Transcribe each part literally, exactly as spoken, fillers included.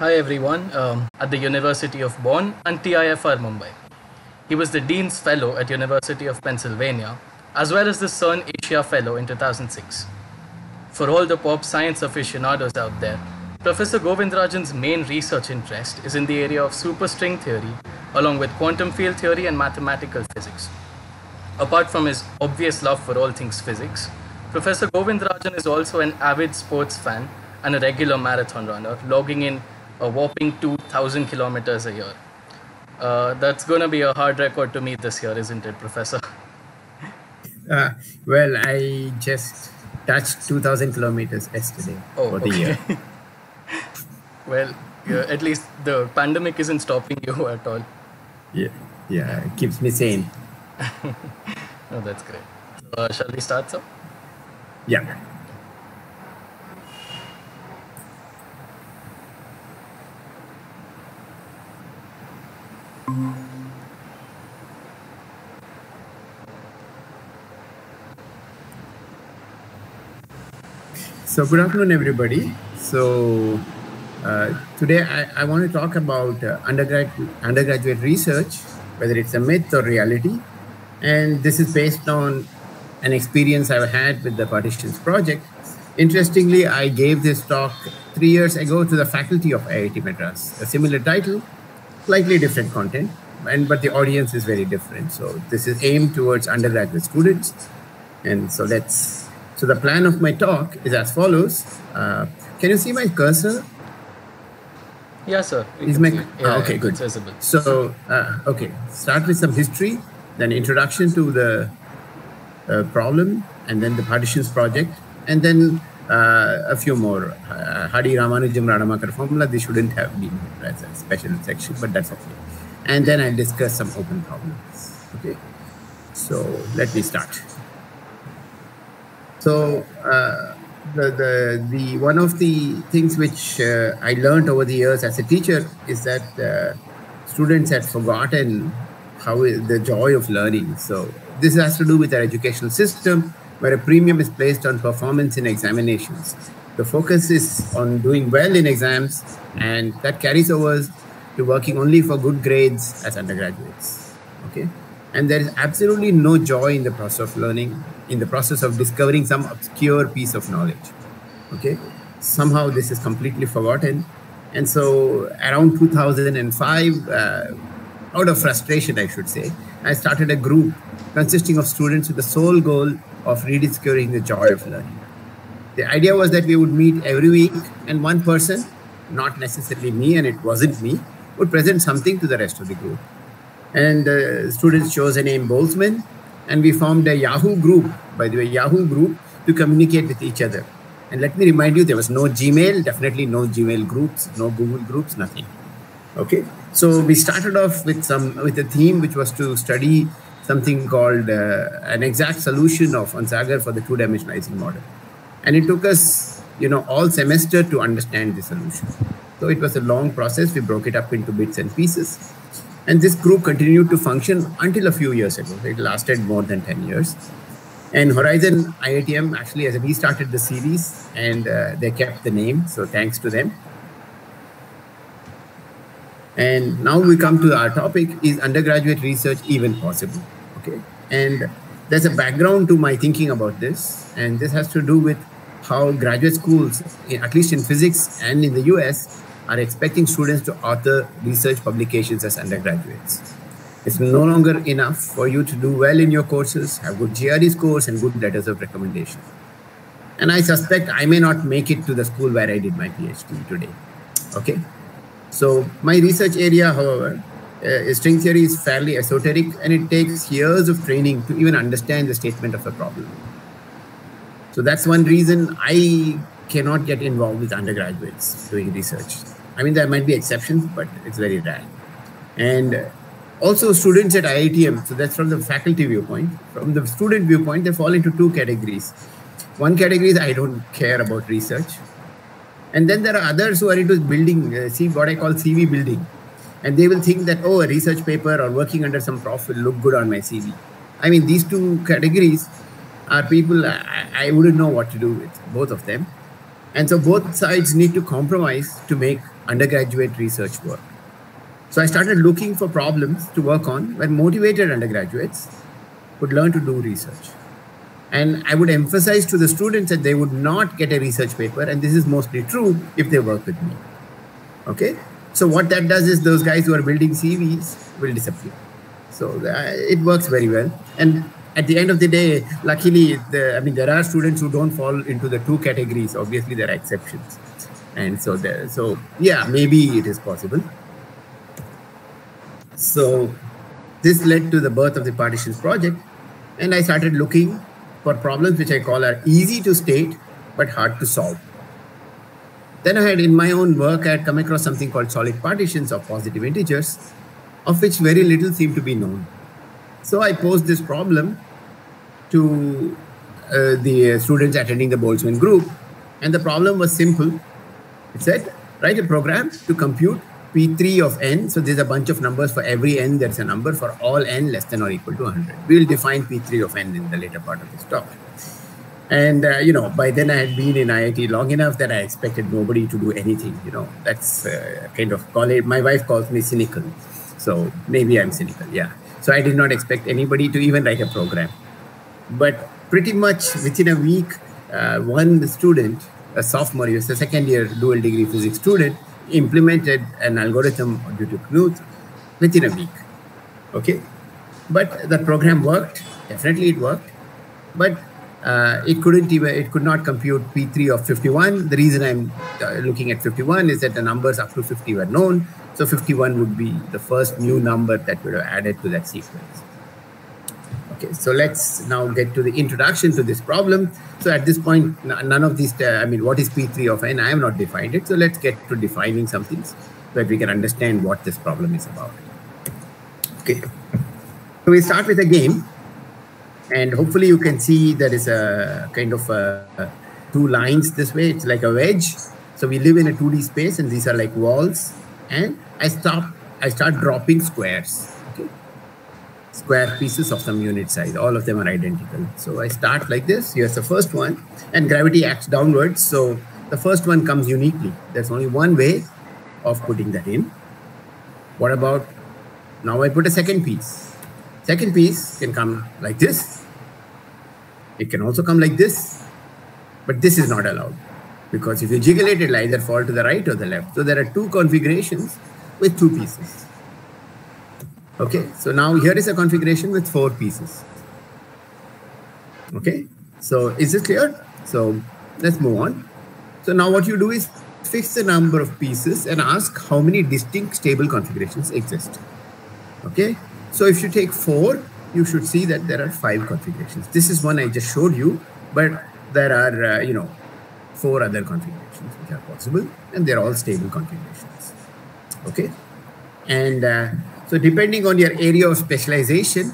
Hi everyone, um, at the University of Bonn and T I F R Mumbai. He was the Dean's Fellow at University of Pennsylvania, as well as the CERN Asia Fellow in two thousand six. For all the pop science aficionados out there, Professor Govindarajan's main research interest is in the area of superstring theory, along with quantum field theory and mathematical physics. Apart from his obvious love for all things physics, Professor Govindarajan is also an avid sports fan and a regular marathon runner, logging in a whopping two thousand kilometers a year. Uh, that's going to be a hard record to meet this year, isn't it, Professor? Uh, well, I just touched two thousand kilometers yesterday oh, for okay. the year. Well, uh, at least the pandemic isn't stopping you at all. Yeah, yeah, it keeps me sane. No, that's great. Uh, shall we start, sir? Yeah. So good afternoon, everybody. So uh, today I, I want to talk about uh, undergrad, undergraduate research, whether it's a myth or reality. And this is based on an experience I've had with the Partitions Project. Interestingly, I gave this talk three years ago to the faculty of I I T Madras, a similar title, slightly different content, and but the audience is very different. So this is aimed towards undergraduate students. And so let's, so the plan of my talk is as follows. Uh, can you see my cursor? Yeah, sir. Is my, yeah, oh, okay, good. So, uh, okay, start with some history, then introduction to the uh, problem, and then the Partitions Project, and then Uh, a few more. Uh, Hardy-Ramanujan-Rademacher formula, they shouldn't have been as a special section, but that's okay. And then I'll discuss some open problems. Okay. So let me start. So uh, the, the, the one of the things which uh, I learned over the years as a teacher is that uh, students had forgotten how the joy of learning. So this has to do with our educational system, where a premium is placed on performance in examinations. The focus is on doing well in exams, and that carries over to working only for good grades as undergraduates. Okay, and there is absolutely no joy in the process of learning, in the process of discovering some obscure piece of knowledge. Okay, somehow this is completely forgotten, and so around two thousand five, uh, out of frustration, I should say, I started a group consisting of students with the sole goal of rediscovering the joy of learning. The idea was that we would meet every week, and one person, not necessarily me, and it wasn't me, would present something to the rest of the group. And uh, students chose a name Boltzmann, and we formed a Yahoo group, by the way, Yahoo group, to communicate with each other. And let me remind you, there was no Gmail, definitely no Gmail groups, no Google groups, nothing. Okay, so we started off with some with a theme which was to study something called uh, an exact solution of Onsager for the two-dimensional Ising model. And it took us, you know, all semester to understand the solution. So it was a long process. We broke it up into bits and pieces. And this group continued to function until a few years ago. It lasted more than ten years. And Horizon I I T M actually has restarted the series, and uh, they kept the name. So thanks to them. And now we come to our topic, is undergraduate research even possible? Okay, and there's a background to my thinking about this, and this has to do with how graduate schools, at least in physics and in the U S, are expecting students to author research publications as undergraduates. It's no longer enough for you to do well in your courses, have good G R E scores and good letters of recommendation. And I suspect I may not make it to the school where I did my PhD today, okay? So my research area, however, uh, string theory is fairly esoteric, and it takes years of training to even understand the statement of a problem. So that's one reason I cannot get involved with undergraduates doing research. I mean, there might be exceptions, but it's very rare. And also students at I I T M, so that's from the faculty viewpoint. From the student viewpoint, they fall into two categories. One category is I don't care about research. And then there are others who are into building, uh, see what I call C V building. And they will think that, oh, a research paper or working under some prof will look good on my C V. I mean, these two categories are people I, I wouldn't know what to do with, both of them. And so both sides need to compromise to make undergraduate research work. So I started looking for problems to work on where motivated undergraduates would learn to do research. And I would emphasize to the students that they would not get a research paper, and this is mostly true if they work with me. Okay? So what that does is those guys who are building C Vs will disappear. So it works very well. And at the end of the day, luckily, the, I mean, there are students who don't fall into the two categories. Obviously, there are exceptions. And so, there, so yeah, maybe it is possible. So this led to the birth of the Partitions Project. And I started looking for problems which I call are easy to state, but hard to solve. Then I had, in my own work, I had come across something called solid partitions of positive integers, of which very little seemed to be known. So I posed this problem to uh, the students attending the Boltzmann group. And the problem was simple. It said, write a program to compute P three of n. So there's a bunch of numbers for every n. There's a number for all n less than or equal to one hundred. We'll define P three of n in the later part of this talk. And, uh, you know, by then I had been in I I T long enough that I expected nobody to do anything. You know, that's uh, kind of, call it, my wife calls me cynical. So maybe I'm cynical, yeah. So I did not expect anybody to even write a program. But pretty much within a week, uh, one student, a sophomore, he was a second year dual degree physics student, implemented an algorithm due to Knuth within a week, okay? But the program worked, definitely it worked, but uh, it couldn't even, it could not compute P three of fifty-one. The reason I'm looking at fifty-one is that the numbers up to fifty were known, so fifty-one would be the first new number that would have added to that sequence. Okay, so let's now get to the introduction to this problem. So at this point, none of these, uh, I mean, what is P three of n? I have not defined it. So let's get to defining some things so that we can understand what this problem is about. Okay, so we start with a game. And hopefully you can see there is a kind of a, a two lines this way. It's like a wedge. So we live in a two D space and these are like walls. And I stop, I start dropping squares. Square pieces of some unit size. All of them are identical. So I start like this. Here's the first one. And gravity acts downwards. So the first one comes uniquely. There's only one way of putting that in. What about now I put a second piece. Second piece can come like this. It can also come like this. But this is not allowed. Because if you jiggle it, it'll either fall to the right or the left. So there are two configurations with two pieces. Okay, so now here is a configuration with four pieces. Okay, so is this clear? So let's move on. So now what you do is fix the number of pieces and ask how many distinct stable configurations exist. Okay, so if you take four, you should see that there are five configurations. This is one I just showed you, but there are, uh, you know, four other configurations which are possible and they're all stable configurations. Okay, and uh, so depending on your area of specialization,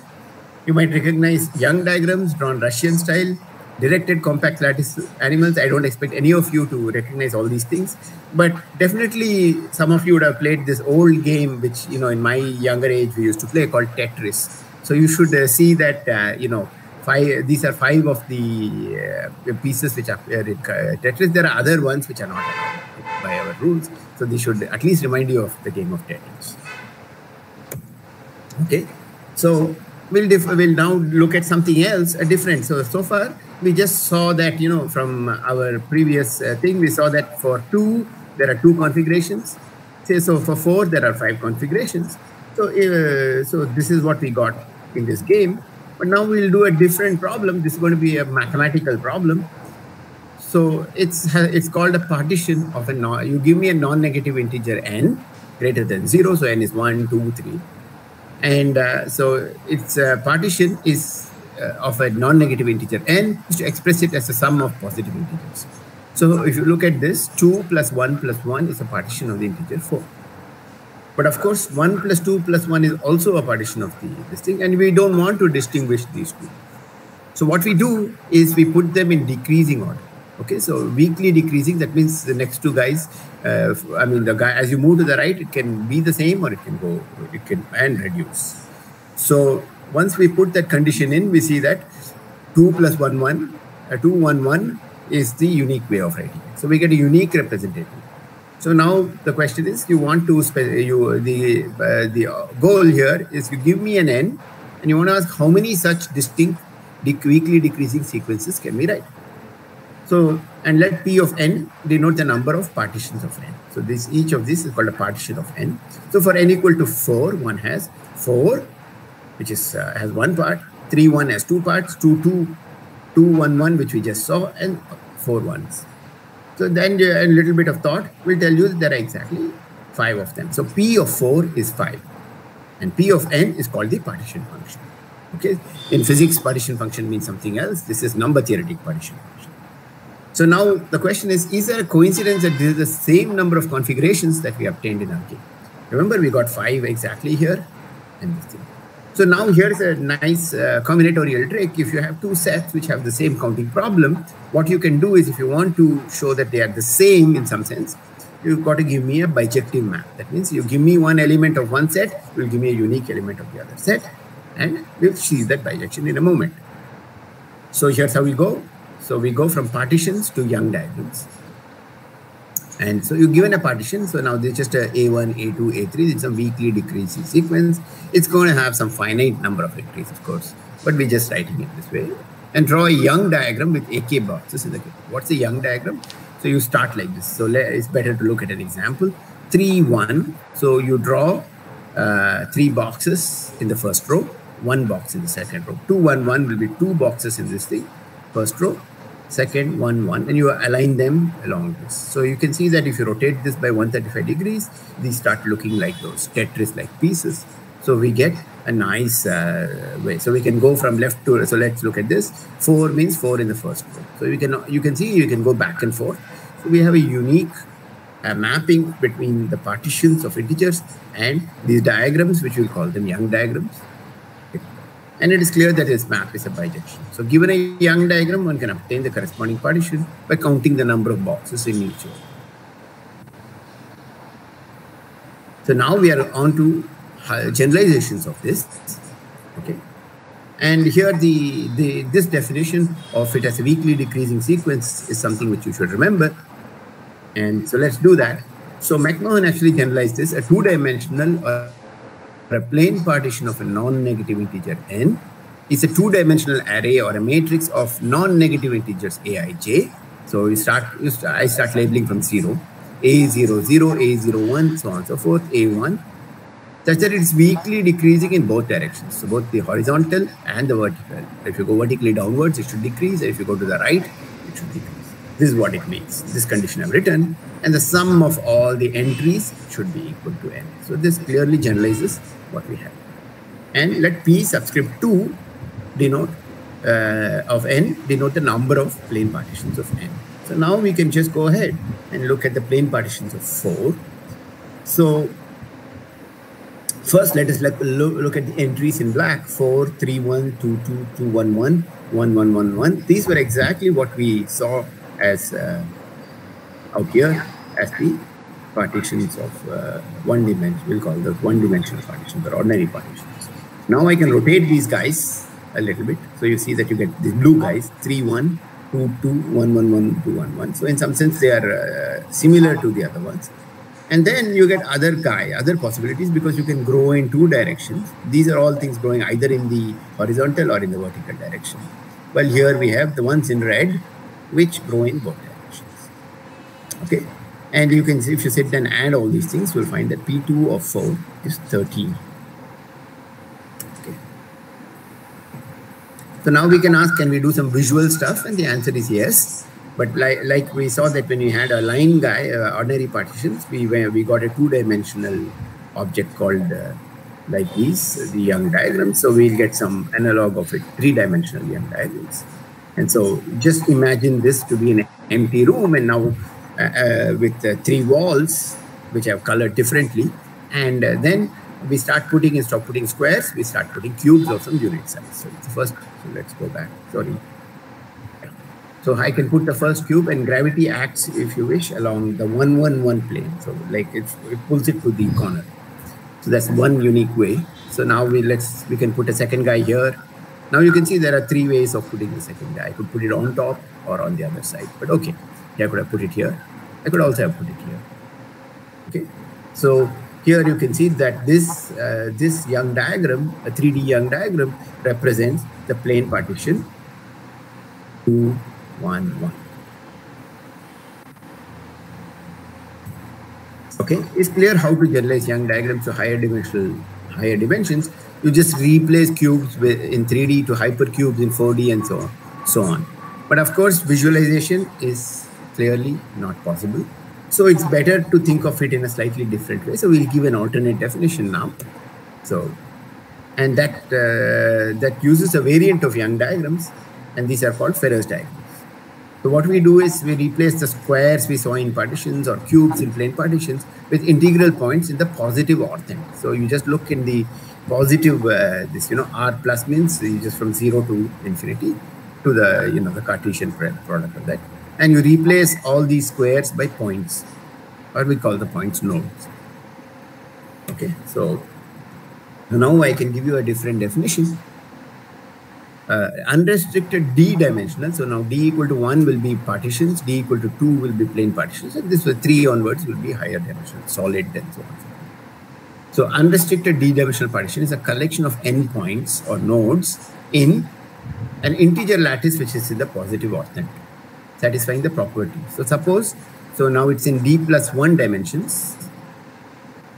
you might recognize Young diagrams drawn Russian style, directed compact lattice animals. I don't expect any of you to recognize all these things, but definitely some of you would have played this old game, which, you know, in my younger age, we used to play called Tetris. So you should uh, see that, uh, you know, five, these are five of the uh, pieces which are in uh, Tetris. There are other ones which are not allowed by our rules. So they should at least remind you of the game of Tetris. Okay, so we'll, we'll now look at something else, a different. So, so far, we just saw that, you know, from our previous uh, thing, we saw that for two, there are two configurations. Say, so for four, there are five configurations. So, uh, so this is what we got in this game. But now we'll do a different problem. This is going to be a mathematical problem. So it's, it's called a partition of a non, you give me a non-negative integer n greater than zero. So n is one, two, three. And uh, so its uh, partition is uh, of a non-negative integer n, which to express it as a sum of positive integers. So if you look at this, two plus one plus one is a partition of the integer four. But of course, one plus two plus one is also a partition of the, this thing, and we don't want to distinguish these two. So what we do is we put them in decreasing order. Okay, so weakly decreasing, that means the next two guys, uh, I mean, the guy, as you move to the right, it can be the same or it can go, it can and reduce. So once we put that condition in, we see that two plus one, one, uh, two, one, one is the unique way of writing. So we get a unique representative. So now the question is, you want to, you the, uh, the goal here is you give me an n and you want to ask how many such distinct dec weakly decreasing sequences can we write. So, and let P of n denote the number of partitions of n. So this, each of this is called a partition of n. So for n equal to four, one has four, which is uh, has one part, three, one has two parts, two, two, two, one, one, which we just saw, and four ones. So then a little bit of thought will tell you that there are exactly five of them. So P of four is five, and P of n is called the partition function. Okay, in physics, partition function means something else. This is number theoretic partition function. So now the question is, is there a coincidence that this is the same number of configurations that we obtained in our game? Remember, we got five exactly here and this thing. So now here's a nice uh, combinatorial trick. If you have two sets which have the same counting problem, what you can do is, if you want to show that they are the same in some sense, you've got to give me a bijective map. That means you give me one element of one set, you'll give me a unique element of the other set, and we'll see that bijection in a moment. So here's how we go. So we go from partitions to Young diagrams. And so you're given a partition. So now there's just a A one, A two, A three. It's a weakly decreasing sequence. It's going to have some finite number of entries, of course. But we're just writing it this way. And draw a Young diagram with A K boxes in the game. What's a Young diagram? So you start like this. So it's better to look at an example. three, one. So you draw uh, three boxes in the first row, one box in the second row. two, one, one will be two boxes in this thing, first row. Second, one, one, and you align them along this. So you can see that if you rotate this by one hundred thirty-five degrees, these start looking like those Tetris-like pieces. So we get a nice uh, way. So we can go from left to, so let's look at this. Four means four in the first row. So you can, you can see you can go back and forth. So we have a unique uh, mapping between the partitions of integers and these diagrams, which we'll call them Young diagrams. And it is clear that this map is a bijection. So given a Young diagram, one can obtain the corresponding partition by counting the number of boxes in each row. So now we are on to generalizations of this. Okay, and here the, the this definition of it as a weakly decreasing sequence is something which you should remember. And so let's do that. So McMahon actually generalized this, a two-dimensional uh, For a plane partition of a non-negative integer n is a two-dimensional array or a matrix of non-negative integers aij. So we start, you start, I start labeling from zero, a zero zero, a zero one, so on and so forth, a one, such that it's weakly decreasing in both directions, so both the horizontal and the vertical. If you go vertically downwards, it should decrease. If you go to the right, it should decrease. This is what it means. This condition I've written, and the sum of all the entries should be equal to n. So this clearly generalizes what we have. And let P subscript two denote uh, of n denote the number of plane partitions of n. So now we can just go ahead and look at the plane partitions of four. So first let us look, look at the entries in black, four, three, one, two, two, two, one, one, one, one, one, one. These were exactly what we saw as uh, out here as the partitions of uh, one dimension. We'll call those one-dimensional partitions or ordinary partitions. Now I can rotate these guys a little bit. So you see that you get these blue guys, three, one, two, two, one, one, one, two, one, one. So in some sense, they are uh, similar to the other ones. And then you get other guy, other possibilities, because you can grow in two directions. These are all things growing either in the horizontal or in the vertical direction. Well, here we have the ones in red, which grow in both directions. Okay. And you can see, if you sit and add all these things, you'll find that P two of four is thirteen. Okay. So now we can ask, can we do some visual stuff? And the answer is yes. But like, like we saw that when we had a line guy, uh, ordinary partitions, we, we got a two-dimensional object called uh, like these, the Young diagrams. So we'll get some analog of it, three-dimensional Young diagrams. And so just imagine this to be an empty room, and now uh, uh, with uh, three walls which have colored differently, and uh, then we start putting instead of putting squares, we start putting cubes of some unit size. So it's the first. So let's go back. Sorry. So I can put the first cube, and gravity acts, if you wish, along the one one one plane. So like it's, it pulls it to the corner. So that's one unique way. So now we let's we can put a second guy here. Now you can see there are three ways of putting the second guy. I could put it on top or on the other side. But okay, yeah, I could have put it here. I could also have put it here. Okay, so here you can see that this uh, this Young diagram, a three D Young diagram, represents the plane partition two one one. Okay, it's clear how to generalize Young diagrams to higher dimensional higher dimensions. You just replace cubes with, in three D to hypercubes in four D and so on, so on. But of course, visualization is clearly not possible. So it's better to think of it in a slightly different way. So we'll give an alternate definition now. So, and that uh, that uses a variant of Young diagrams, and these are called Ferrer's diagrams. So what we do is we replace the squares we saw in partitions or cubes in plane partitions with integral points in the positive orthant. So you just look in the positive uh, this you know r plus means so you just from zero to infinity to the you know the Cartesian product of that, and you replace all these squares by points, or we call the points nodes. Okay, so now I can give you a different definition. Uh, unrestricted d dimensional. So now d equal to one will be partitions, d equal to two will be plane partitions, and this was three onwards will be higher dimensional, solid, and so on. So unrestricted d dimensional partition is a collection of n points or nodes in an integer lattice which is in the positive orthant, satisfying the property. So suppose, so now it's in d plus one dimensions.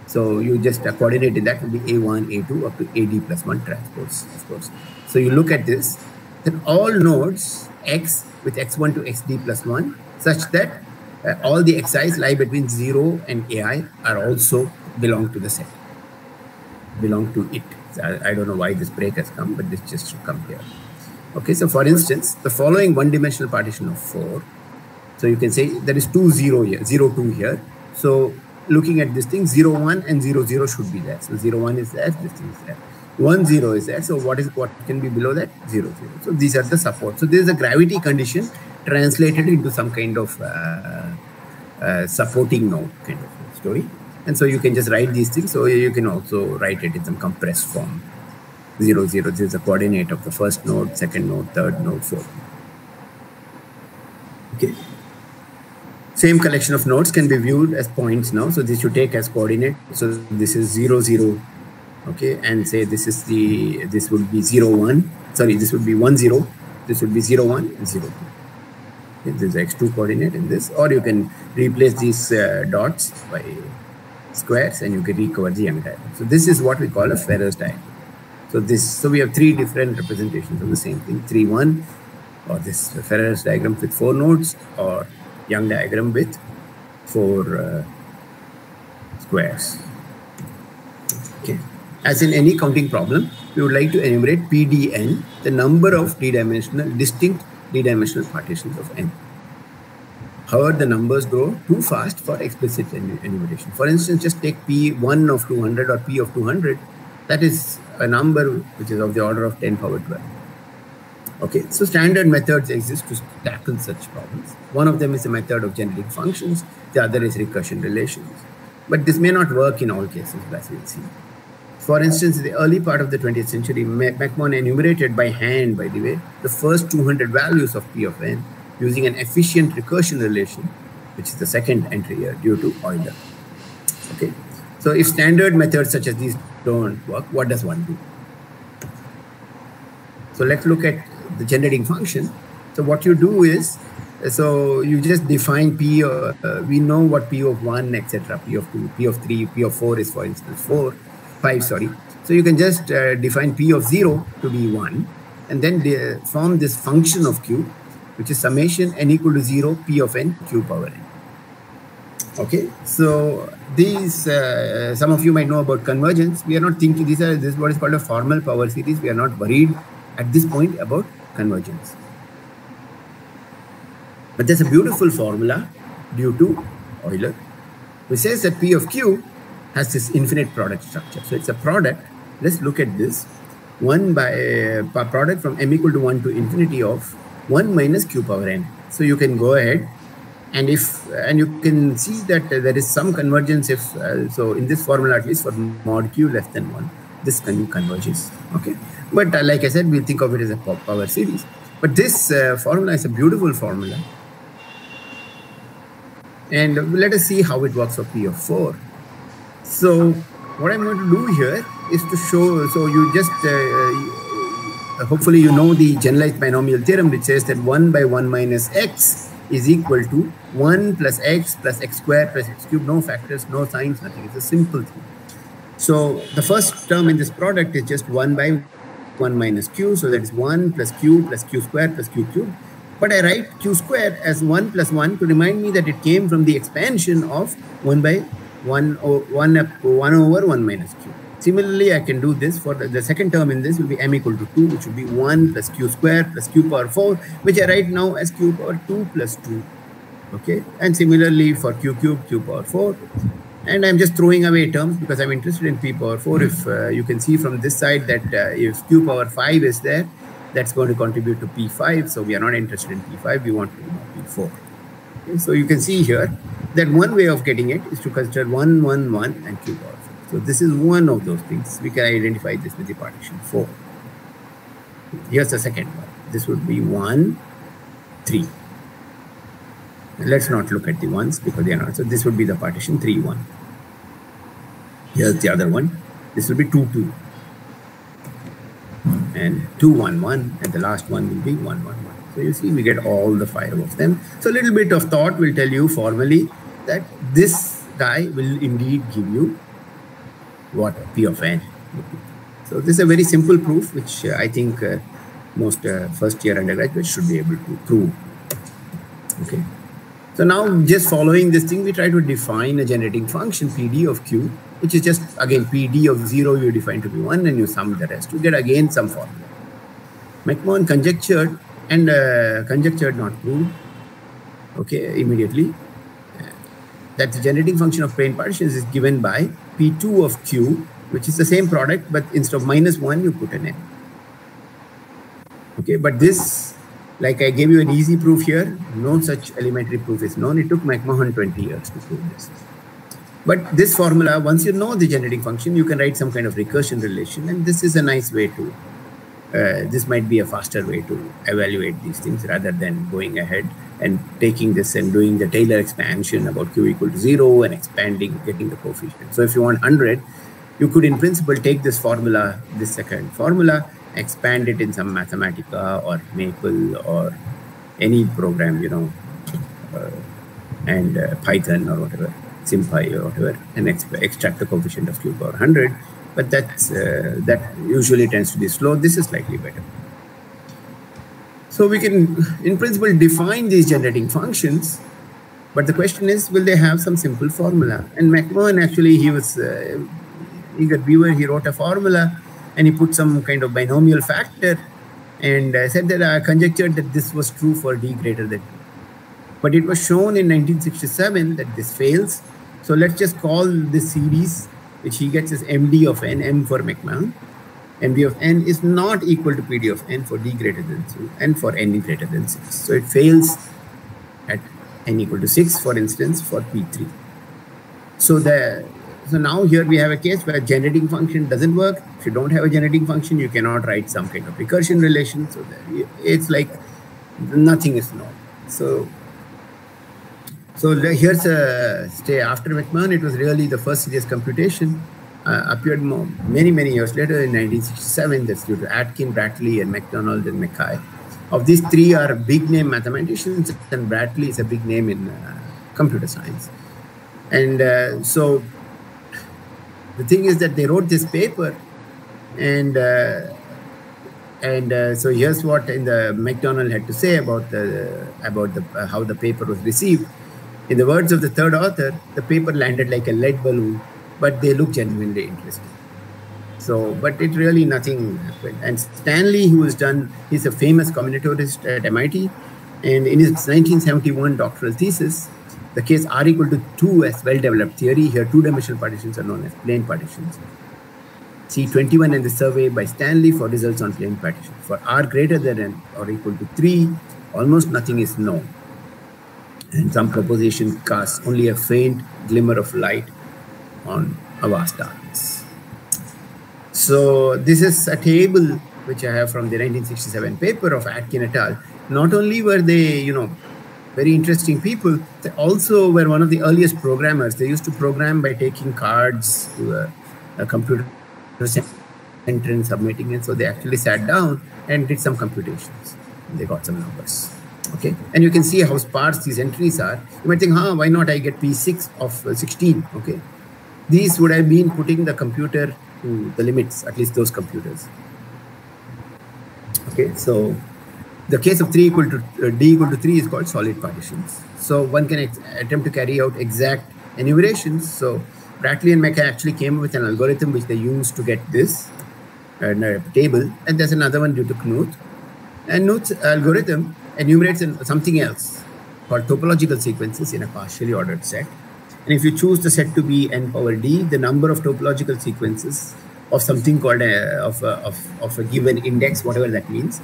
So you just uh, coordinate in that will be A one, A two up to A D plus one transpose, of course. So you look at this, then all nodes x with x one to xd plus one, such that uh, all the xi's lie between zero and ai are also belong to the set, belong to it. So I, I don't know why this break has come, but this just should come here. Okay, so for instance, the following one-dimensional partition of four. So you can say there is two zero here, zero two here. So looking at this thing, zero one and zero zero should be there. So zero one is there, this thing is there. One zero is there. So what is what can be below that? Zero zero. So these are the supports. So there is a gravity condition translated into some kind of uh, uh, supporting node kind of story. And so you can just write these things. So you can also write it in some compressed form. Zero zero. This is the coordinate of the first node, second node, third node, fourth. Okay. Same collection of nodes can be viewed as points now. So this you take as coordinate. So this is zero zero. Okay, and say this is the this would be zero one. Sorry, this would be one zero. This would be zero one and zero two. Okay, this is x two coordinate in this, or you can replace these uh, dots by squares, and you can recover the Young diagram. So this is what we call a Ferrer's diagram. So this, so we have three different representations of the same thing: three one, or this Ferrer's diagram with four nodes, or Young diagram with four uh, squares. Okay. As in any counting problem, we would like to enumerate P D N, the number of d-dimensional distinct d-dimensional partitions of n. However, the numbers grow too fast for explicit enumeration. For instance, just take P one of two hundred or P of two hundred. That is a number which is of the order of ten power twelve. Okay, so standard methods exist to tackle such problems. One of them is the method of generic functions, the other is recursion relations. But this may not work in all cases, as we'll see. For instance, in the early part of the twentieth century, McMahon enumerated by hand, by the way, the first two hundred values of P of n using an efficient recursion relation, which is the second entry here, due to Euler. Okay, so if standard methods such as these don't work, what does one do? So let's look at the generating function. So what you do is, so you just define p. Uh, uh, we know what p of one, et cetera. P of two, p of three, p of four is for instance four, five. Sorry. So you can just uh, define p of zero to be one, and then they form this function of q, which is summation n equal to zero p of n q power n. Okay. So these uh, some of you might know about convergence. We are not thinking these are this is what is called a formal power series. We are not worried at this point about convergence. But there's a beautiful formula due to Euler, which says that P of Q has this infinite product structure. So it's a product. Let's look at this. One by uh, product from m equal to one to infinity of one minus q power n. So you can go ahead, and if and you can see that uh, there is some convergence. If uh, so, in this formula at least for mod q less than one, this con converges. Okay, but uh, like I said, we think of it as a power series. But this uh, formula is a beautiful formula, and uh, let us see how it works for P of four. So what I'm going to do here is to show. So you just uh, uh, hopefully you know the generalized binomial theorem, which says that one by one minus x is equal to one plus x plus x squared plus x cubed. No factors, no signs, nothing. It's a simple thing. So the first term in this product is just one by one minus q. So that is one plus q plus q squared plus q cubed. But I write q squared as one plus one to remind me that it came from the expansion of one by one over one minus q. Similarly, I can do this for the, the second term in this will be m equal to two, which would be one plus q squared plus q power four, which I write now as q power two plus two. Okay, and similarly for q cubed, q power four. And I'm just throwing away terms because I'm interested in p power four. If uh, you can see from this side that uh, if q power five is there, that's going to contribute to p five. So we are not interested in p five. We want to know p four. Okay, so you can see here that one way of getting it is to consider one, one, one, and q power four. So this is one of those things. We can identify this with the partition four. Here's the second one. This would be one, three. And let's not look at the ones because they are not. So this would be the partition three, one. Here's the other one. This will be two, two. And two, one, one. And the last one will be one, one, one. So you see, we get all the five of them. So a little bit of thought will tell you formally that this guy will indeed give you what P of n. So this is a very simple proof, which uh, I think uh, most uh, first-year undergraduates should be able to prove. Okay. So now, just following this thing, we try to define a generating function P D of Q, which is just again P D of zero you define to be one, and you sum the rest. You get again some formula. McMahon conjectured. And uh, conjectured, not proved, okay, immediately, uh, that the generating function of plane partitions is given by P two of Q, which is the same product, but instead of minus one, you put an n. Okay, but this, like I gave you an easy proof here, no such elementary proof is known. It took McMahon twenty years to prove this. But this formula, once you know the generating function, you can write some kind of recursion relation, and this is a nice way to. Uh, this might be a faster way to evaluate these things rather than going ahead and taking this and doing the Taylor expansion about q equal to zero and expanding, getting the coefficient. So if you want one hundred, you could in principle take this formula, this second formula, expand it in some Mathematica or Maple or any program, you know, uh, and uh, Python or whatever, SymPy or whatever, and ex extract the coefficient of q power one hundred. But that's, uh, that usually tends to be slow. This is slightly better. So we can, in principle, define these generating functions. But the question is, will they have some simple formula? And McMahon, actually, he was uh, eager beaver. He wrote a formula, and he put some kind of binomial factor, and uh, said that I conjectured that this was true for d greater than two. But it was shown in nineteen sixty-seven that this fails. So let's just call this series, which he gets as M D of n, M for McMahon. M D of n is not equal to P D of n for d greater than two and for n greater than six. So it fails at n equal to six, for instance, for P three. So the so now here we have a case where a generating function doesn't work. If you don't have a generating function, you cannot write some kind of recursion relation. So that it's like nothing is known. So. So here's a stay after McMahon. It was really the first serious computation. Uh, appeared more, many, many years later in nineteen sixty-seven. That's due to Atkin, Bradley, and Macdonald and McKay. Of these three are big name mathematicians, and Bradley is a big name in uh, computer science. And uh, so the thing is that they wrote this paper, and uh, and uh, so here's what in the Macdonald had to say about the about the uh, how the paper was received. In the words of the third author, the paper landed like a lead balloon, but they look genuinely interesting. So, but it really nothing happened. And Stanley, who has done, he's a famous combinatorist at M I T. And in his nineteen seventy-one doctoral thesis, the case R equal to two as well-developed theory, here two-dimensional partitions are known as plane partitions. See twenty-one in the survey by Stanley for results on plane partitions. For R greater than or equal to three, almost nothing is known. And some proposition casts only a faint glimmer of light on a vast darkness. So this is a table which I have from the nineteen sixty-seven paper of Atkin et al. Not only were they, you know, very interesting people, they also were one of the earliest programmers. They used to program by taking cards to a, a computer center and submitting it. So they actually sat down and did some computations. They got some numbers. Okay, and you can see how sparse these entries are. You might think, huh, why not I get P six of uh, sixteen? Okay, these would have been putting the computer to the limits, at least those computers. Okay, so the case of three equal to uh, d equal to three is called solid partitions. So one can attempt to carry out exact enumerations. So Bradley and McKay actually came with an algorithm which they used to get this uh, table, and there's another one due to Knuth. And Knuth's algorithm enumerates something else called topological sequences in a partially ordered set. And if you choose the set to be n power d, the number of topological sequences of something called a, of, a, of, of a given index, whatever that means,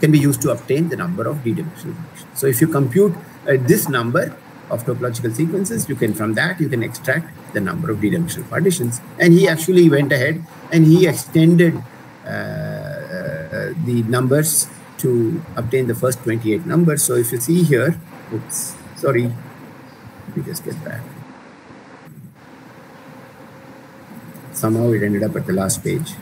can be used to obtain the number of d-dimensional functions. So if you compute uh, this number of topological sequences, you can, from that, you can extract the number of d-dimensional partitions. And he actually went ahead and he extended uh, uh, the numbers to obtain the first twenty-eight numbers. So if you see here, oops, sorry, let me just get back. Somehow it ended up at the last page.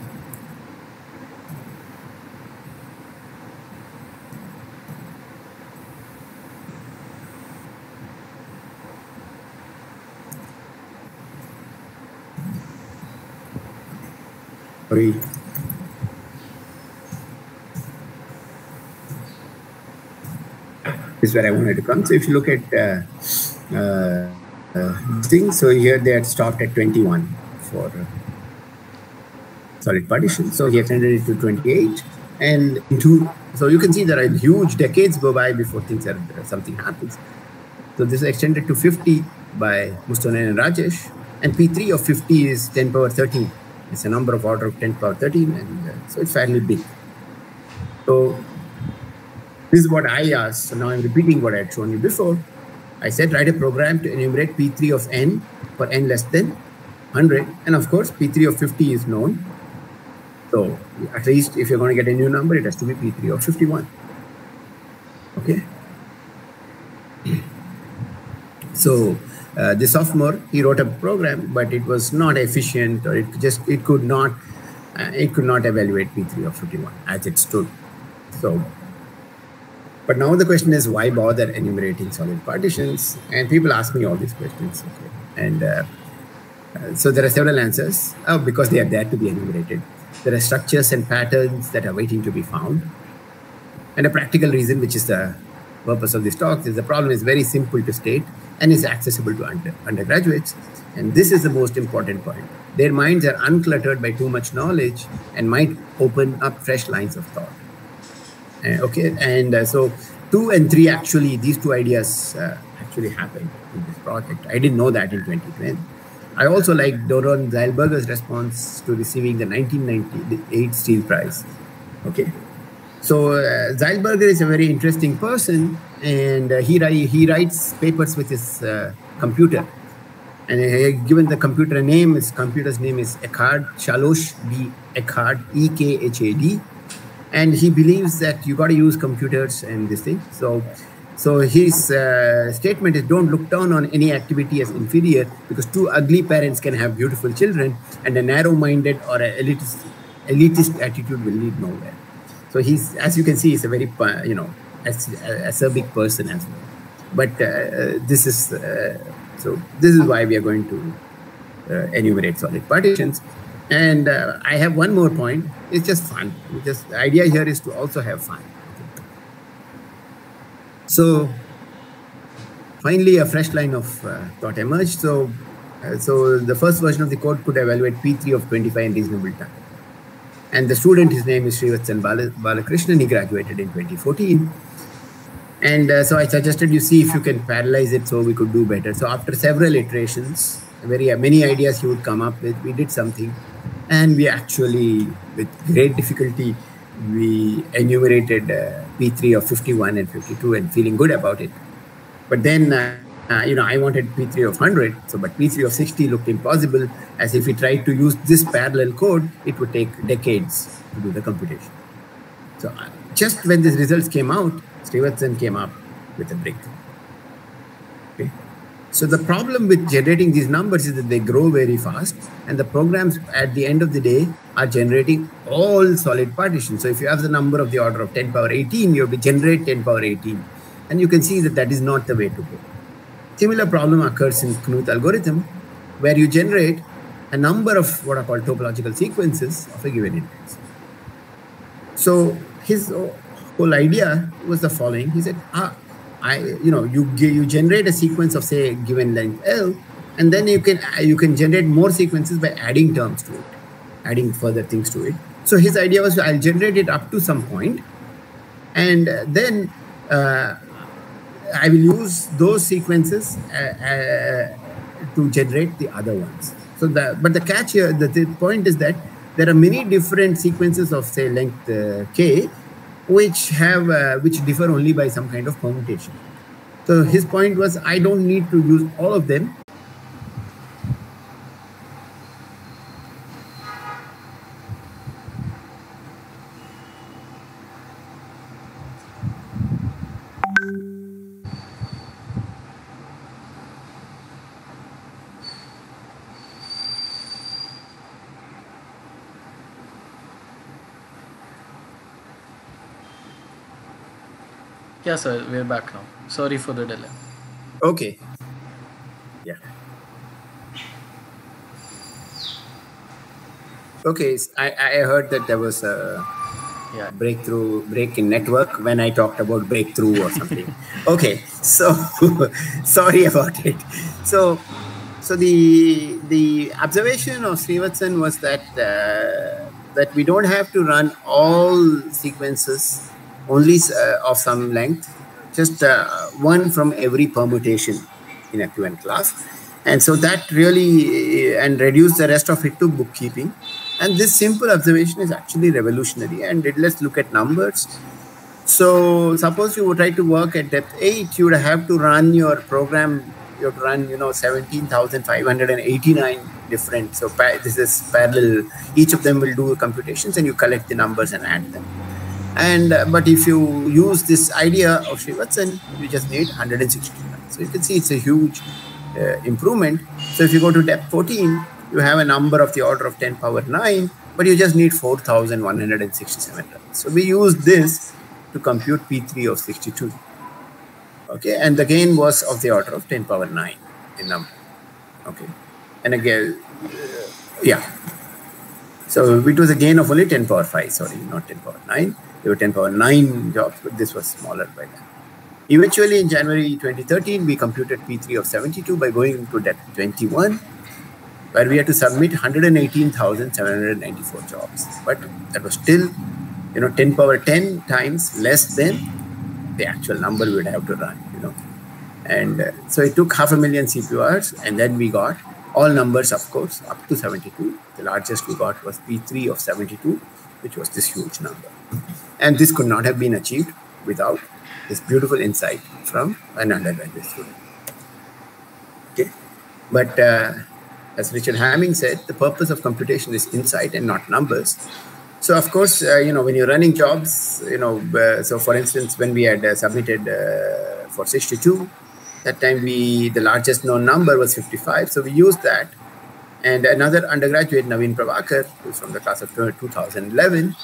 Sorry. This is where I wanted to come. So if you look at uh, uh, uh, things, so here they had stopped at twenty-one for uh, solid partition. So he extended it to twenty-eight, and into, so you can see there are huge decades go by before things are, something happens. So this is extended to fifty by Mustonen and Rajesh, and P three of fifty is ten power thirteen. It's a number of order of ten power thirteen, and uh, so it's fairly big. So this is what I asked. So now I'm repeating what I had shown you before. I said, write a program to enumerate P three of n for n less than one hundred. And of course, P three of fifty is known. So at least if you're going to get a new number, it has to be P three of fifty-one. Okay. So uh, the sophomore, he wrote a program, but it was not efficient, or it just, it could not, uh, it could not evaluate P three of fifty-one as it stood. So, but now the question is, why bother enumerating solid partitions? And people ask me all these questions. Okay. And uh, uh, so there are several answers, oh, because they are there to be enumerated. There are structures and patterns that are waiting to be found. And a practical reason, which is the purpose of this talk, is the problem is very simple to state and is accessible to under, undergraduates. And this is the most important point. Their minds are uncluttered by too much knowledge and might open up fresh lines of thought. Uh, okay, and uh, so two and three, actually, these two ideas uh, actually happened in this project. I didn't know that in twenty ten. I also like Doron Zeilberger's response to receiving the nineteen ninety-eight Steel Prize. Okay, so uh, Zeilberger is a very interesting person, and uh, he, he writes papers with his uh, computer. And uh, given the computer name, his computer's name is Ekhad, Shalosh B. Ekhad, E K H A D. And he believes that you got to use computers and this thing. So, so his uh, statement is, don't look down on any activity as inferior, because two ugly parents can have beautiful children, and a narrow-minded or an elitist, elitist attitude will lead nowhere. So he's, as you can see, he's a very, you know, acerbic person as well. But uh, this is, uh, so this is why we are going to uh, enumerate solid partitions. And uh, I have one more point. It's just fun. It's just, the idea here is to also have fun. Okay. So finally, a fresh line of uh, thought emerged. So, uh, so the first version of the code could evaluate P three of twenty-five in reasonable time. And the student, his name is Srivatsan Balakrishnan. He graduated in twenty fourteen. And uh, so I suggested you see if you can parallelize it so we could do better. So after several iterations, very uh, many ideas he would come up with, we did something, and we actually, with great difficulty, we enumerated uh, P three of fifty-one and fifty-two, and feeling good about it. But then, uh, uh, you know, I wanted P three of one hundred, so but P three of sixty looked impossible, as if we tried to use this parallel code, it would take decades to do the computation. So uh, just when these results came out, Srivatsan came up with a breakthrough. Okay. So the problem with generating these numbers is that they grow very fast, and the programs at the end of the day are generating all solid partitions. So if you have the number of the order of ten power eighteen, you have to generate ten power eighteen. And you can see that that is not the way to go. Similar problem occurs in Knuth algorithm, where you generate a number of what are called topological sequences of a given index. So his whole idea was the following. He said, ah, I, you know, you you generate a sequence of say a given length L, and then you can you can generate more sequences by adding terms to it, adding further things to it. So his idea was, I'll generate it up to some point, and then uh, I will use those sequences uh, uh, to generate the other ones. So the but the catch here, the, the point is that there are many different sequences of say length uh, K, which have uh, which differ only by some kind of permutation. So his point was, I don't need to use all of them. Yeah, sir, we're back now. Sorry for the delay. Okay. Yeah. Okay, I, I heard that there was a yeah. breakthrough, break in network when I talked about breakthrough or something. Okay, so sorry about it. So so the, the observation of Srivatsan was that, uh, that we don't have to run all sequences only uh, of some length, just uh, one from every permutation in a given class. And so that really, uh, and reduce the rest of it to bookkeeping. And this simple observation is actually revolutionary. And it, let's look at numbers. So suppose you would try to work at depth eight, you would have to run your program, you have to run, you know, seventeen thousand five hundred eighty-nine different. So this is parallel, each of them will do computations, and you collect the numbers and add them. And uh, but if you use this idea of Srivatsan, you just need one hundred sixty-nine. So you can see it's a huge uh, improvement. So if you go to depth fourteen, you have a number of the order of ten power nine, but you just need four thousand one hundred sixty-seven runs. So we use this to compute P three of sixty-two. Okay, and the gain was of the order of ten power nine in number. Okay, and again, yeah. So it was a gain of only ten power five, sorry, not ten power nine. There were ten power nine jobs, but this was smaller by then. Eventually, in January twenty thirteen, we computed P three of seventy-two by going to depth twenty-one, where we had to submit one hundred eighteen thousand seven hundred ninety-four jobs. But that was still, you know, ten power ten times less than the actual number we would have to run, you know. And uh, so it took half a million C P U hours, and then we got all numbers, of course, up to seventy-two. The largest we got was P three of seventy-two, which was this huge number. And this could not have been achieved without this beautiful insight from an undergraduate student. Okay. But uh, as Richard Hamming said, the purpose of computation is insight and not numbers. So, of course, uh, you know, when you're running jobs, you know, uh, so for instance, when we had uh, submitted uh, for sixty-two, that time we, the largest known number was fifty-five. So we used that. And another undergraduate, Naveen Prabhakar, who's from the class of two thousand eleven,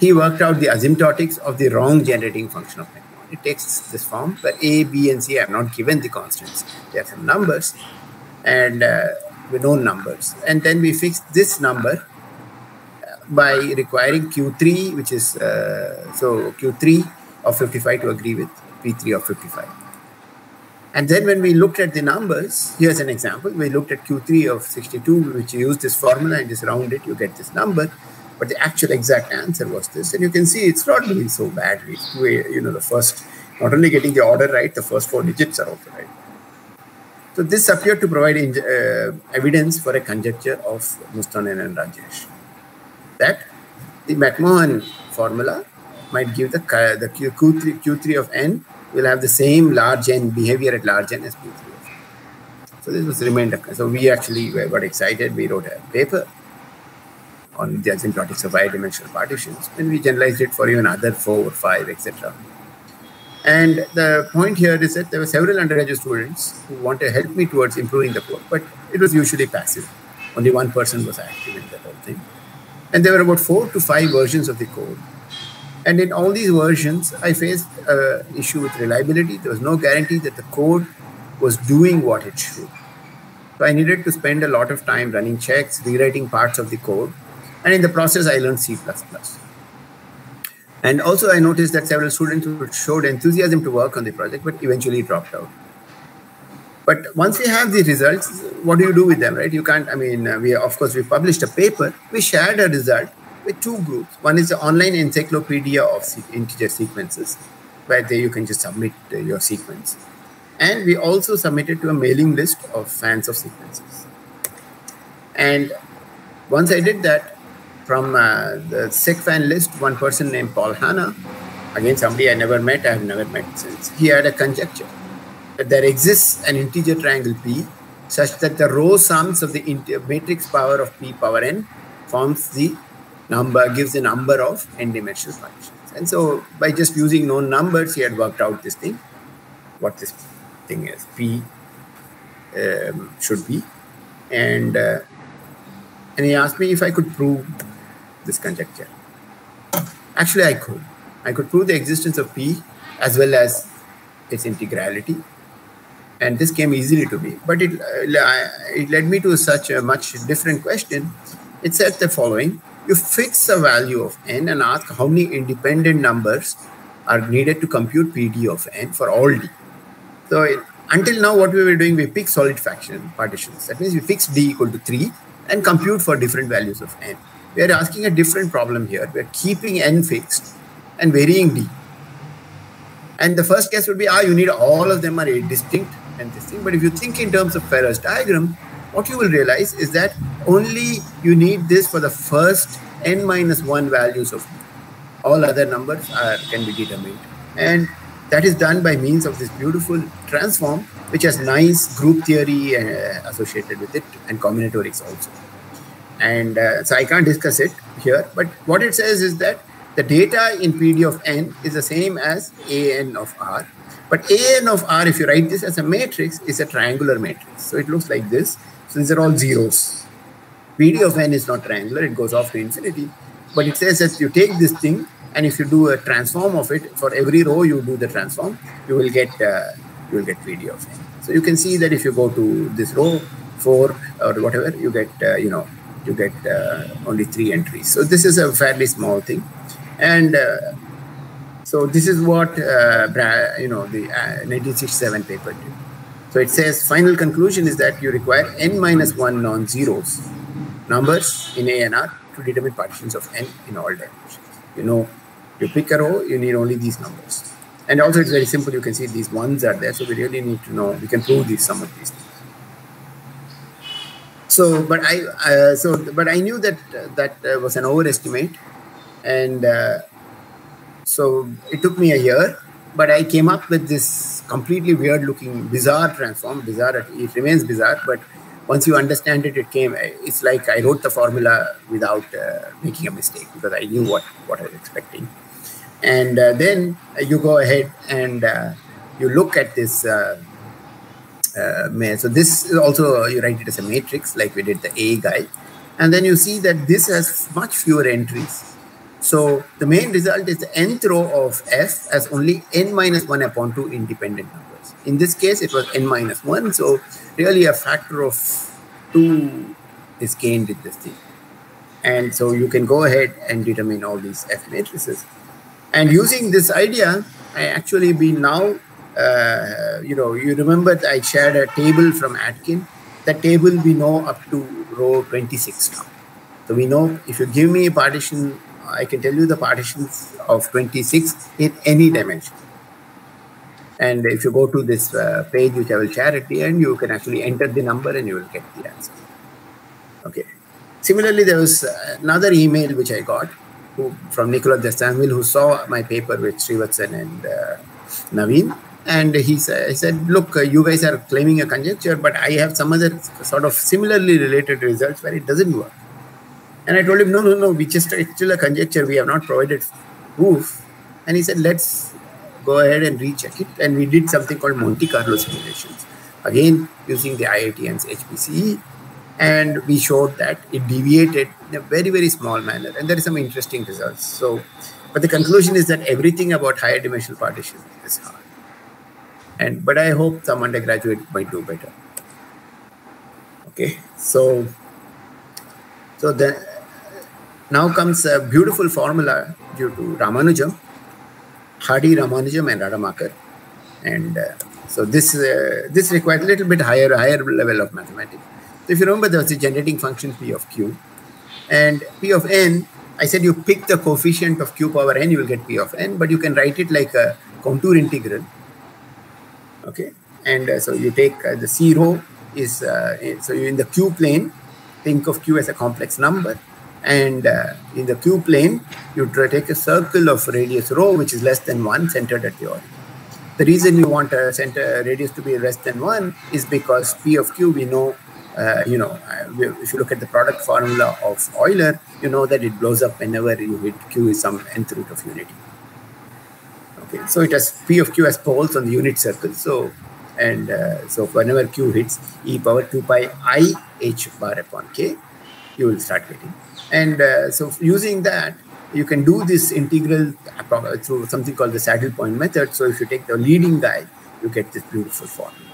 he worked out the asymptotics of the wrong generating function of McMahon. It takes this form, but A, B, and C are not given the constants. They are some numbers, and uh, we know numbers. And then we fixed this number by requiring Q three, which is, uh, so Q three of fifty-five to agree with P three of fifty-five. And then when we looked at the numbers, here's an example. We looked at Q three of sixty-two, which you use this formula and just round it, you get this number. But the actual exact answer was this. And you can see it's not really so bad. It's way, you know, the first not only getting the order right, the first four digits are also right. So this appeared to provide uh, evidence for a conjecture of Mustonen and Rajesh that the McMahon formula might give the the Q three of n will have the same large n behavior at large n as Q three of n. So this was remained. So we actually got excited. We wrote a paper on the asymptotics of high-dimensional partitions, and we generalized it for even other four, five, et cetera. And the point here is that there were several undergraduate students who wanted to help me towards improving the work, but it was usually passive. Only one person was active in the whole thing. And there were about four to five versions of the code. And in all these versions, I faced an uh, issue with reliability. There was no guarantee that the code was doing what it should. So I needed to spend a lot of time running checks, rewriting parts of the code. And in the process, I learned C plus plus. And also, I noticed that several students showed enthusiasm to work on the project, but eventually dropped out. But once we have the results, what do you do with them, right? You can't, I mean, we of course, we published a paper. We shared a result with two groups. One is the online encyclopedia of integer sequences, where there you can just submit your sequence. And we also submitted to a mailing list of fans of sequences. And once I did that, from uh, the SecFan list, one person named Paul Hanna, again somebody I never met, I have never met since, he had a conjecture that there exists an integer triangle P such that the row sums of the matrix power of P power n forms the number, gives the number of n-dimensional functions. And so by just using known numbers, he had worked out this thing, what this thing is, P um, should be. And, uh, and he asked me if I could prove this conjecture. Actually, I could. I could prove the existence of P as well as its integrality. And this came easily to me. But it, uh, it led me to such a much different question. It said the following. You fix a value of n and ask how many independent numbers are needed to compute P D of n for all d. So it, until now, what we were doing, we picked solid fraction partitions. That means we fixed d equal to three and compute for different values of n. We are asking a different problem here. We are keeping n fixed and varying d. And the first case would be, ah, you need all of them are distinct and this thing. But if you think in terms of Ferrer's diagram, what you will realize is that only you need this for the first n minus one values of all other numbers are can be determined. And that is done by means of this beautiful transform, which has nice group theory uh, associated with it and combinatorics also. And uh, so I can't discuss it here, but what it says is that the data in P D of n is the same as A n of R. But A n of R, if you write this as a matrix, is a triangular matrix. So it looks like this. So these are all zeros. P D of n is not triangular. It goes off to infinity. But it says that you take this thing, and if you do a transform of it, for every row you do the transform, you will get uh, you will get P D of n. So you can see that if you go to this row, four or whatever, you get, uh, you know, you get uh, only three entries. So this is a fairly small thing. And uh, so this is what, uh, you know, the uh, nineteen sixty-seven paper did. So it says, final conclusion is that you require n minus one non-zeros numbers in A and R to determine partitions of n in all dimensions. You know, you pick a row, you need only these numbers. And also it's very simple. You can see these ones are there. So we really need to know, we can prove these, some of these things. So, but I, uh, so, but I knew that uh, that uh, was an overestimate. And uh, so it took me a year, but I came up with this completely weird looking, bizarre transform, bizarre, it remains bizarre, but once you understand it, it came, it's like I wrote the formula without uh, making a mistake because I knew what, what I was expecting. And uh, then you go ahead and uh, you look at this, uh, uh, so this is also, you write it as a matrix like we did the A guy. And then you see that this has much fewer entries. So the main result is the nth row of F as only n minus one upon two independent numbers. In this case, it was n minus one. So really a factor of two is gained with this thing. And so you can go ahead and determine all these F matrices. And using this idea, I actually be now, uh, you know, you remember I shared a table from Atkin. That table we know up to row twenty-six now. So we know if you give me a partition, I can tell you the partitions of twenty-six in any dimension. And if you go to this uh, page, which I will share at the end, you can actually enter the number and you will get the answer. Okay. Similarly, there was another email which I got who, from Nicola Destanville, who saw my paper with Srivatsan and uh, Naveen. And he, sa he said, look, uh, you guys are claiming a conjecture, but I have some other sort of similarly related results where it doesn't work. And I told him, no, no, no, we just, it's still a conjecture. We have not provided proof. And he said, let's go ahead and recheck it. And we did something called Monte Carlo simulations, again, using the I I T and H P C E. And we showed that it deviated in a very, very small manner. And there is some interesting results. So, but the conclusion is that everything about higher dimensional partitions is hard. And, but I hope some undergraduate might do better. Okay, so, so then now comes a beautiful formula due to Ramanujan, Hardy-Ramanujan and Rademacher, and uh, so this uh, this required a little bit higher higher level of mathematics. So if you remember, there was a generating function p of q, and p of n. I said you pick the coefficient of q power n, you will get p of n, but you can write it like a contour integral. Okay, and uh, so you take uh, the zero is uh, so in the q plane, think of q as a complex number, and uh, in the q plane you try take a circle of radius rho, which is less than one, centered at the origin. The reason you want a center radius to be less than one is because p of q, we know, uh, you know, if you look at the product formula of Euler, you know that it blows up whenever you hit q is some nth root of unity. Okay, so it has p of q as poles on the unit circle. So and uh, so whenever q hits e power two pi I h bar upon k, you will start getting. And uh, so using that, you can do this integral through something called the saddle point method. So if you take the leading guy, you get this beautiful formula.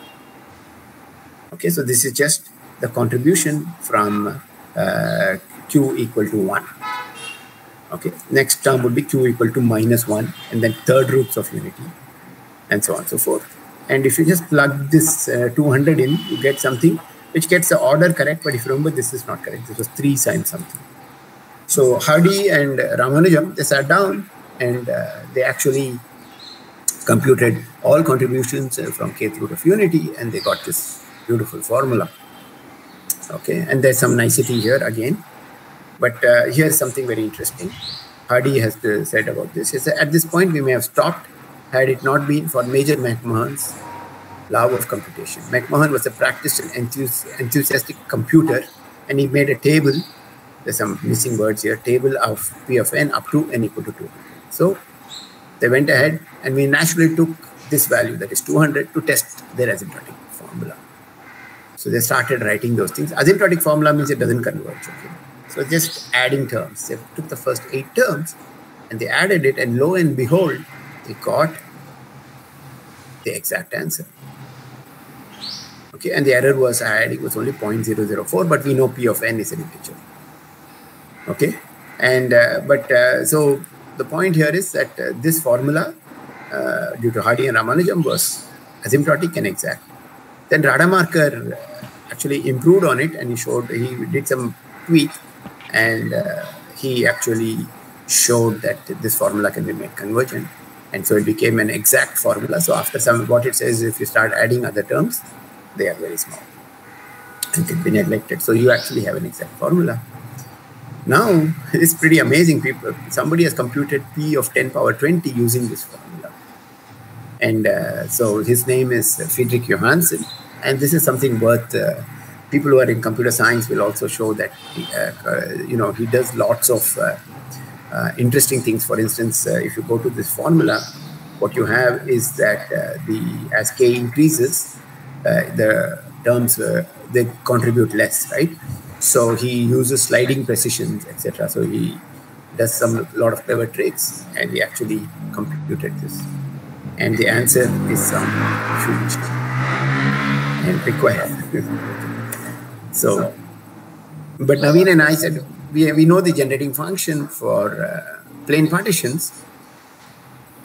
Okay, so this is just the contribution from uh, q equal to one. Okay, next term would be q equal to minus one, and then third roots of unity, and so on and so forth. And if you just plug this uh, two hundred in, you get something which gets the order correct. But if you remember, this is not correct. This was three times something. So Hardy and Ramanujan, they sat down and uh, they actually computed all contributions uh, from kth root of unity, and they got this beautiful formula. Okay, and there's some nicety here again. But uh, here's something very interesting. Hardy has uh, said about this. He said, at this point, we may have stopped had it not been for Major McMahon's love of computation. McMahon was a practiced and enthusi enthusiastic computer, and he made a table. There's some missing words here. Table of p of n up to n equal to two. So they went ahead, and we naturally took this value, that is two hundred, to test their asymptotic formula. So they started writing those things. Asymptotic formula means it doesn't converge. Okay? So just adding terms. They took the first eight terms, and they added it, and lo and behold, they got the exact answer. Okay, and the error was I had, it was only zero point zero zero four, but we know p of n is an integer. Okay, and uh, but uh, so the point here is that uh, this formula, uh, due to Hardy and Ramanujan, was asymptotic and exact. Then Rademacher actually improved on it, and he showed, he did some tweak, and uh, he actually showed that this formula can be made convergent. And so it became an exact formula. So after some, what it says, if you start adding other terms, they are very small and can be neglected. So you actually have an exact formula. Now, it's pretty amazing. People, somebody has computed P of ten power twenty using this formula. And uh, so his name is Friedrich Johansen. And this is something worth, uh, people who are in computer science will also show that, he, uh, uh, you know, he does lots of uh, Uh, interesting things. For instance, uh, if you go to this formula, what you have is that uh, the as k increases, uh, the terms uh, they contribute less, right? So he uses sliding precisions, et cetera. So he does some lot of clever tricks, and he actually computed this. And the answer is some huge and required. So, but Naveen and I said, We, we know the generating function for uh, plane partitions,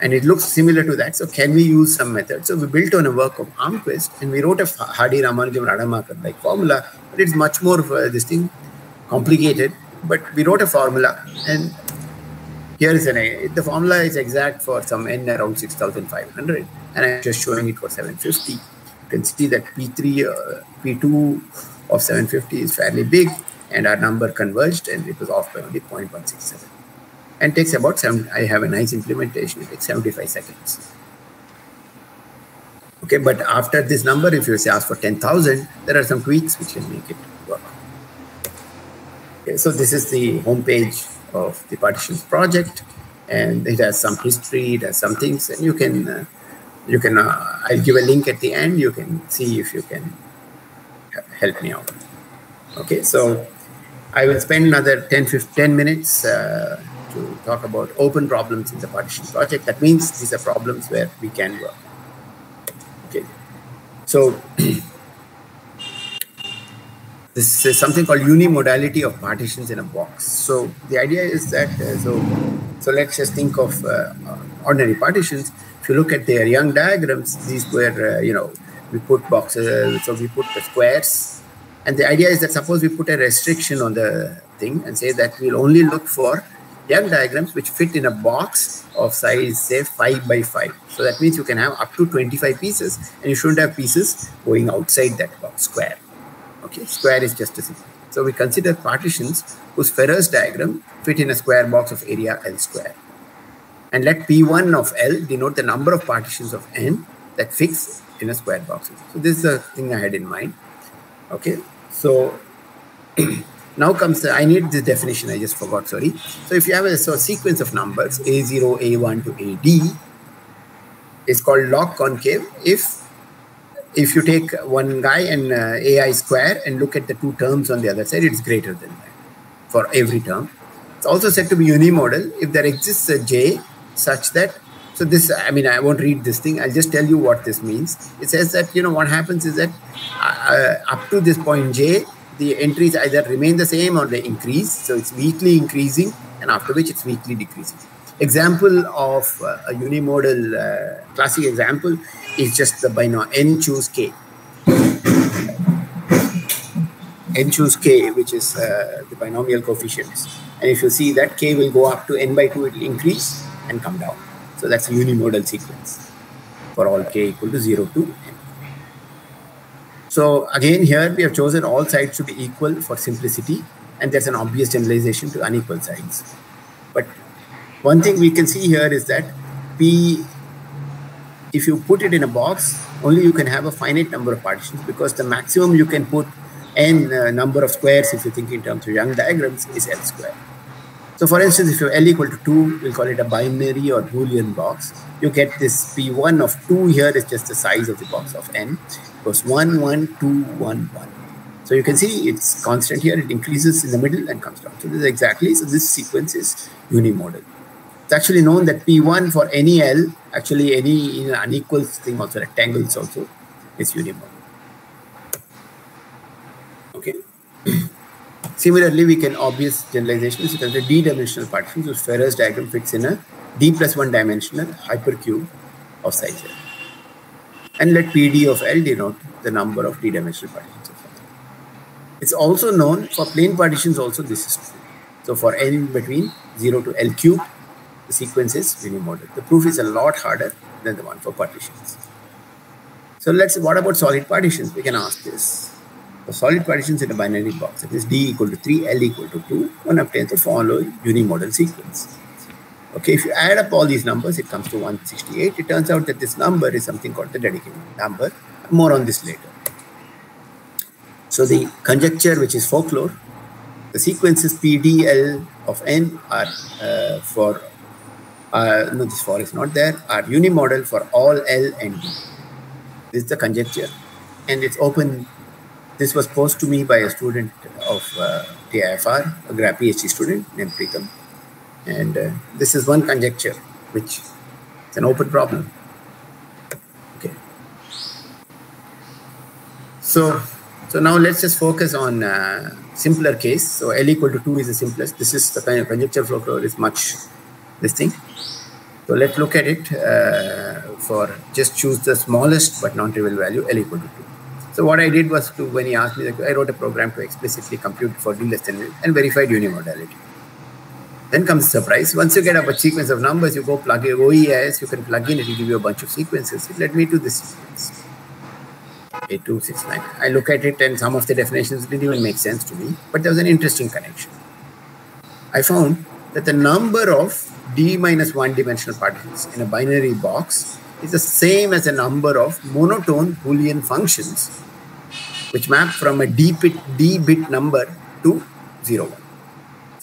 and it looks similar to that. So can we use some method? So we built on a work of Almquist, and we wrote a Hardy-Ramanujan-Rademacher like formula, but it's much more uh, this thing complicated. But we wrote a formula, and Here is an, the formula is exact for some n around six thousand five hundred, and I'm just showing it for seven fifty. You can see that P three, uh, P two of seven fifty is fairly big, and our number converged, and it was off by only zero point one six seven. And takes about seven. I have a nice implementation. It takes seventy-five seconds. Okay, but after this number, if you say ask for ten thousand, there are some tweaks which can make it work. Okay, so this is the homepage of the Partitions Project, and it has some history, it has some things, and you can, uh, you can. Uh, I'll give a link at the end. You can see if you can help me out. Okay, so I will spend another ten, fifteen minutes uh, to talk about open problems in the Partitions Project. That means these are problems where we can work. Okay, so this is something called unimodality of partitions in a box. So the idea is that, uh, so, so let's just think of uh, ordinary partitions. If you look at their Young diagrams, these were, uh, you know, we put boxes, so we put the squares. And the idea is that suppose we put a restriction on the thing and say that we'll only look for Young diagrams which fit in a box of size, say, five by five. So that means you can have up to twenty-five pieces, and you shouldn't have pieces going outside that box square. Okay, square is just a symbol. So we consider partitions whose Ferrer's diagram fit in a square box of area L square. And let P one of L denote the number of partitions of N that fix in a square box. So this is the thing I had in mind. Okay, so now comes the, I need this definition, I just forgot, sorry. So if you have a so sequence of numbers, A zero, A one to A D, is called log concave if if you take one guy and uh, A I square and look at the two terms on the other side, it's greater than that for every term. It's also said to be unimodal if there exists a J such that, so this, I mean, I won't read this thing. I'll just tell you what this means. It says that, you know, what happens is that uh, up to this point J, the entries either remain the same or they increase. So it's weakly increasing, and after which it's weakly decreasing. Example of uh, a unimodal, uh, classic example is just the binomial N choose K. N choose K, which is uh, the binomial coefficients. And if you see that K will go up to N by two, it will increase and come down. So that's a unimodal sequence for all K equal to zero to N. So again, here we have chosen all sides to be equal for simplicity, and there's an obvious generalization to unequal sides. But one thing we can see here is that P, if you put it in a box, only you can have a finite number of partitions, because the maximum you can put n uh, number of squares, if you think in terms of Young diagrams, is L square. So for instance, if you L equal to two, we'll call it a binary or Boolean box. You get this P one of two here is just the size of the box of N. It goes one, one, two, one, one. So you can see it's constant here. It increases in the middle and comes down. So this is exactly, so this sequence is unimodal. It's actually known that P one for any L, actually any in an unequal thing also, rectangles also, is unimodal. Okay. Similarly, we can obvious generalizations. So there's a d-dimensional partition. So Ferrer's diagram fits in a d plus one dimensional hypercube of size L. And let P D of L denote the number of d-dimensional partitions of L. It's also known for plane partitions also this is true. So for n between zero to L cube, the sequence is unimodal. The proof is a lot harder than the one for partitions. So let's, what about solid partitions? We can ask this. So solid partitions in a binary box, that is D equal to three, L equal to two, one obtains the following unimodal sequence. Okay, if you add up all these numbers, it comes to one hundred sixty-eight. It turns out that this number is something called the Dedekind number. More on this later. So the conjecture, which is folklore, the sequences P D L of N are uh, for, uh, no, this for is not there, are unimodal for all L and D. This is the conjecture, and it's open. This was posed to me by a student of uh, T I F R, a grad PhD student named Pritham. And uh, this is one conjecture, which is an open problem. Okay. So, so now let's just focus on uh, simpler case. So L equal to two is the simplest. This is the kind of conjecture folklore is much this thing. So let's look at it uh, for just choose the smallest but non-trivial value L equal to two. So what I did was, to, when he asked me, I wrote a program to explicitly compute for D less than L and verified unimodality. Then comes the surprise. Once you get up a sequence of numbers, you go plug in O E I S, you can plug in, it will give you a bunch of sequences. It led me to this sequence, eight two six nine. I look at it and some of the definitions didn't even make sense to me, but there was an interesting connection. I found that the number of d minus one dimensional partitions in a binary box is the same as the number of monotone Boolean functions which map from a d bit, d bit number to zero one.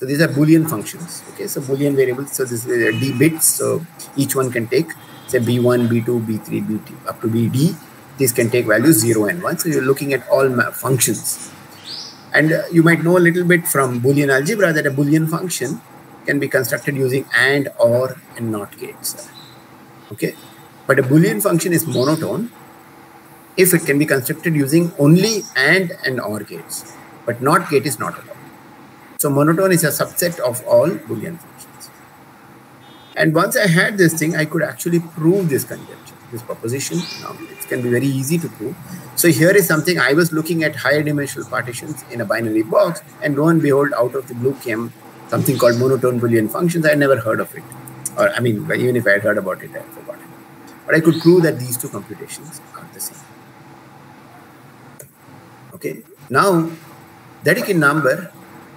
So these are Boolean functions, okay? So Boolean variables, so this is d bits, so each one can take, say b one, b two, b three, b two, up to bd. These can take values zero and one, so you're looking at all functions. And uh, you might know a little bit from Boolean algebra that a Boolean function can be constructed using and, or, and not gates, okay? But a Boolean function is monotone if it can be constructed using only and and or gates, but not gate is not allowed. So monotone is a subset of all Boolean functions. And once I had this thing, I could actually prove this conjecture, this proposition. Now it can be very easy to prove. So here is something I was looking at higher dimensional partitions in a binary box, and lo and behold, out of the blue came something called monotone Boolean functions. I had never heard of it, or I mean, even if I had heard about it, I had forgotten. But I could prove that these two computations are the same. Okay, now Dedekind number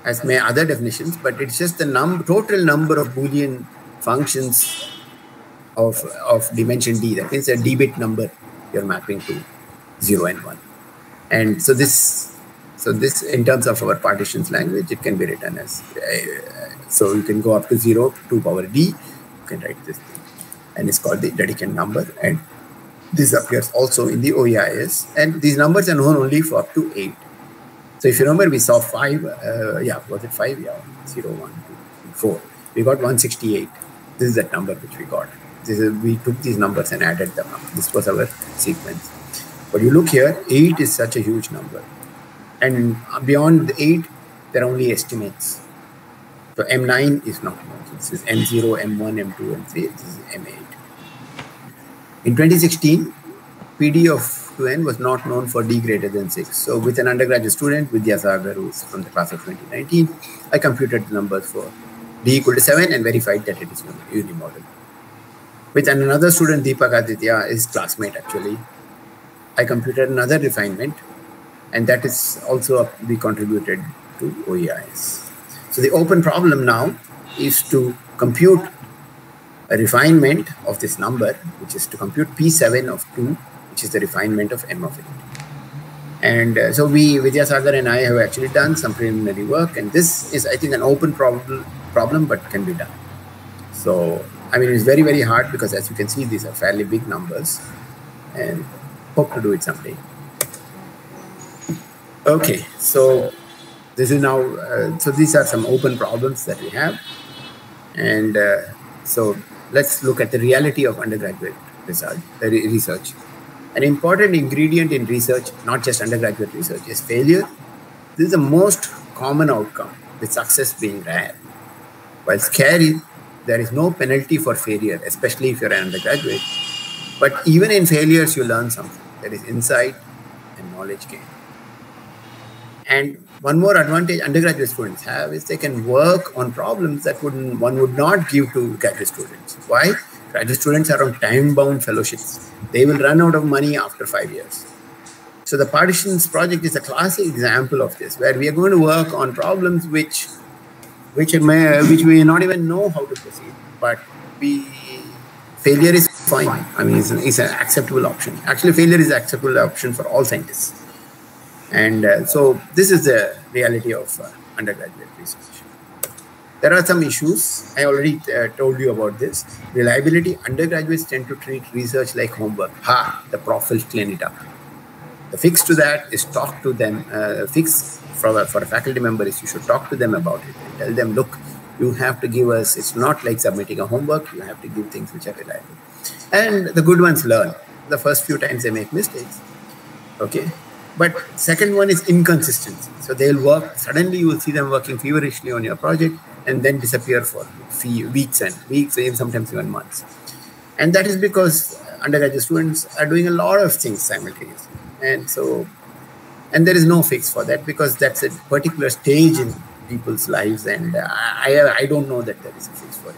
has many other definitions, but it's just the num total number of Boolean functions of of dimension d. That means a d-bit number you're mapping to zero and one. And so this. So this, in terms of our partitions language, it can be written as, uh, so you can go up to zero, two power d, you can write this thing. And it's called the Dedekind number, and this appears also in the O E I S. And these numbers are known only for up to eight. So if you remember, we saw five, uh, yeah, was it five? Yeah, zero, one, two, three, four. We got one sixty-eight. This is that number which we got. This is, we took these numbers and added them up. This was our sequence. But you look here, eight is such a huge number. And beyond the eight, there are only estimates. So M nine is not known. This is M zero, M one, M two, M three. This is M eight. In twenty sixteen, P D of two N was not known for D greater than six. So with an undergraduate student, Vidya Sagar, who is from the class of twenty nineteen, I computed the numbers for D equal to seven and verified that it is unimodal. With another student, Deepak Aditya, his classmate actually, I computed another refinement. And that is also, we contributed to O E I S. So the open problem now is to compute a refinement of this number, which is to compute P seven of two, which is the refinement of M of eight. And uh, so we, Vidya Sagar and I have actually done some preliminary work. And this is, I think, an open problem, problem, but can be done. So, I mean, it's very, very hard because, as you can see, these are fairly big numbers. And hope to do it someday. Okay, so this is now, uh, so these are some open problems that we have. And uh, so let's look at the reality of undergraduate research, uh, research. An important ingredient in research, not just undergraduate research, is failure. This is the most common outcome, with success being rare. While scary, there is no penalty for failure, especially if you're an undergraduate. But even in failures, you learn something. There is insight and knowledge gain. And one more advantage undergraduate students have is they can work on problems that wouldn't, one would not give to graduate students. Why? Graduate students are on time-bound fellowships. They will run out of money after five years. So the Partitions Project is a classic example of this, where we are going to work on problems which, which, may, which we may not even know how to proceed, but we, failure is fine. I mean, it's an, it's an acceptable option. Actually, failure is an acceptable option for all scientists. And uh, so this is the reality of uh, undergraduate research. There are some issues. I already uh, told you about this. Reliability. Undergraduates tend to treat research like homework. Ha! The prof will clean it up. The fix to that is talk to them. Uh, fix for a, for a faculty member is you should talk to them about it. And tell them, look, you have to give us, it's not like submitting a homework. You have to give things which are reliable. And the good ones learn. The first few times they make mistakes. Okay. But second one is inconsistency. So they'll work, suddenly you will see them working feverishly on your project and then disappear for weeks and weeks, and sometimes even months. And that is because undergraduate students are doing a lot of things simultaneously. And so, and there is no fix for that because that's a particular stage in people's lives, and I, I don't know that there is a fix for it.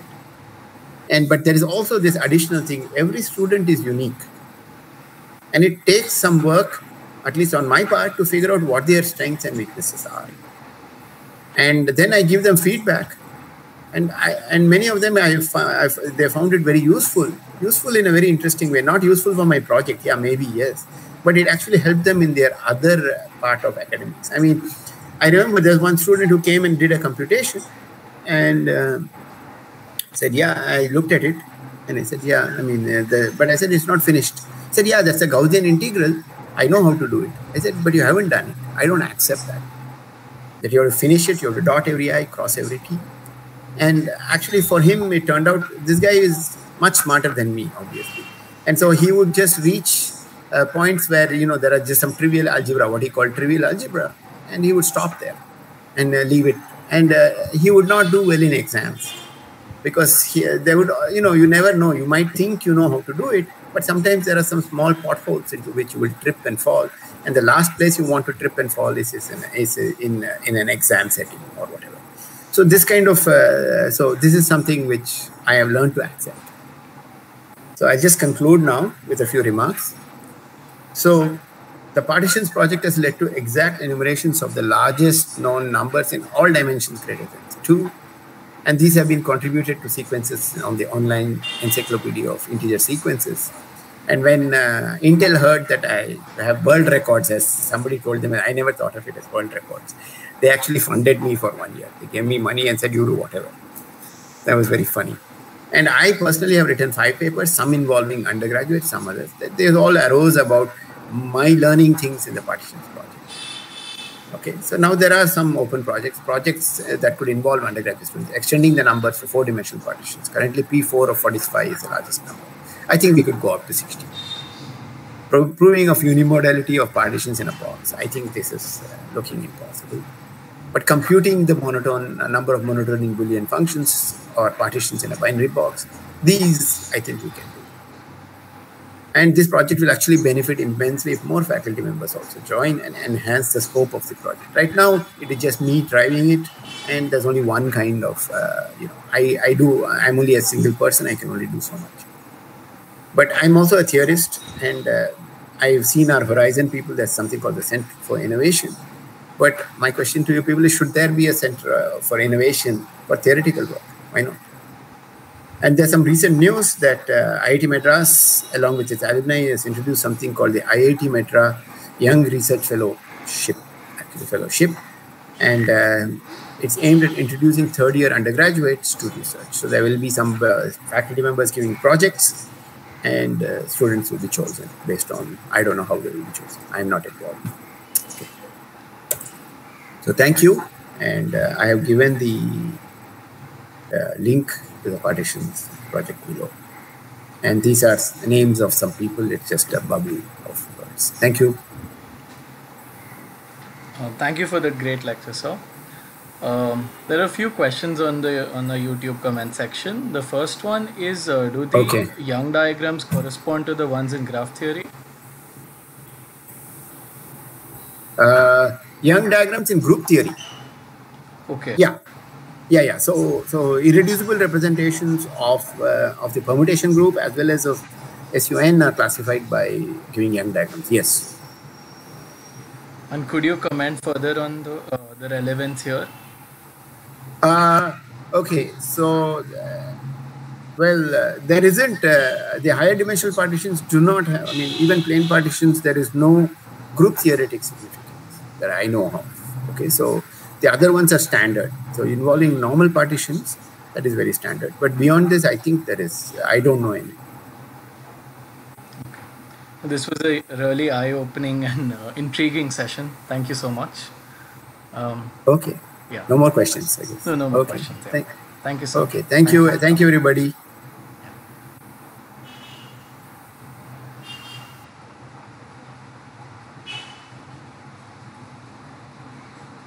And but there is also this additional thing, every student is unique. And it takes some work, at least on my part, to figure out what their strengths and weaknesses are. And then I give them feedback. And I, and many of them, I, I, they found it very useful, useful in a very interesting way, not useful for my project. Yeah, maybe, yes. But it actually helped them in their other part of academics. I mean, I remember there's one student who came and did a computation and uh, said, yeah, I looked at it. And I said, yeah, I mean, uh, the, but I said, it's not finished. I said, yeah, that's a Gaussian integral. I know how to do it. I said, but you haven't done it. I don't accept that. That you have to finish it, you have to dot every I, cross every T. And actually for him, it turned out, this guy is much smarter than me, obviously. And so he would just reach uh, points where, you know, there are just some trivial algebra, what he called trivial algebra. And he would stop there and uh, leave it. And uh, he would not do well in exams because he, uh, they would, you know, you never know. You might think you know how to do it, but sometimes there are some small potholes into which you will trip and fall. And the last place you want to trip and fall is, is, in, is in, uh, in an exam setting or whatever. So this kind of, uh, so this is something which I have learned to accept. So I just conclude now with a few remarks. So the Partitions Project has led to exact enumerations of the largest known numbers in all dimensions greater than two. And these have been contributed to sequences on the online encyclopedia of integer sequences. And when uh, Intel heard that I have world records, as somebody told them, I never thought of it as world records. They actually funded me for one year. They gave me money and said, you do whatever. That was very funny. And I personally have written five papers, some involving undergraduates, some others. They all arose about my learning things in the Partitions Project. Okay, so now there are some open projects, projects that could involve undergraduate students, extending the numbers for four-dimensional partitions. Currently, P four of forty-five is the largest number. I think we could go up to sixty. Pro proving of unimodality of partitions in a box. I think this is uh, looking impossible. But computing the monotone, a number of monotone in Boolean functions or partitions in a binary box, these I think we can do. And this project will actually benefit immensely if more faculty members also join and enhance the scope of the project. Right now, it is just me driving it, and there's only one kind of, uh, you know, I, I do, I'm only a single person, I can only do so much. But I'm also a theorist, and uh, I've seen our Horizon people, there's something called the Center for Innovation. But my question to you people is, should there be a Center uh, for Innovation for theoretical work? Why not? And there's some recent news that uh, I I T Madras, along with its alumni, has introduced something called the I I T Madras Young Research Fellowship, actually fellowship, and uh, it's aimed at introducing third-year undergraduates to research. So there will be some uh, faculty members giving projects, and uh, students will be chosen based on, I don't know how they will be chosen. I'm not involved. Okay. So thank you, and uh, I have given the uh, link. The Partitions Project below. And these are names of some people. It's just a bubble of words. Thank you. Uh, thank you for the great lecture, sir. Um, there are a few questions on the on the YouTube comment section. The first one is, uh, do the okay. Young diagrams correspond to the ones in graph theory? Uh, Young diagrams in group theory. Okay. Yeah. Yeah, yeah. So, so irreducible representations of uh, of the permutation group as well as of S U N are classified by giving Young diagrams. Yes. And could you comment further on the uh, the relevance here? Uh okay. So, uh, well, uh, there isn't uh, the higher dimensional partitions do not have. I mean, even plane partitions, there is no group theoretic significance that I know of. Okay, so. The other ones are standard. So involving normal partitions, that is very standard. But beyond this, I think there is, I don't know any. This was a really eye-opening and uh, intriguing session. Thank you so much. Um, okay. Yeah. No more questions, I guess. No, no more okay. questions. Yeah. Thank, Thank you so much. Okay. Thank, Thank you. you. Thank you, everybody.